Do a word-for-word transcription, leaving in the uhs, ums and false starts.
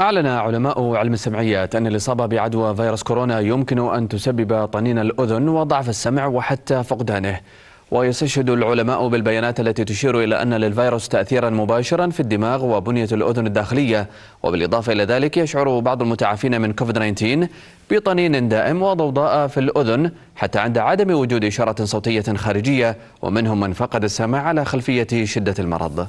أعلن علماء علم السمعيات أن الإصابة بعدوى فيروس كورونا يمكن أن تسبب طنين الأذن وضعف السمع وحتى فقدانه. ويستشهد العلماء بالبيانات التي تشير إلى أن للفيروس تأثيرا مباشرا في الدماغ وبنية الأذن الداخلية. وبالإضافة إلى ذلك يشعر بعض المتعافين من كوفيد تسعة عشر بطنين دائم وضوضاء في الأذن حتى عند عدم وجود إشارة صوتية خارجية، ومنهم من فقد السمع على خلفية شدة المرض.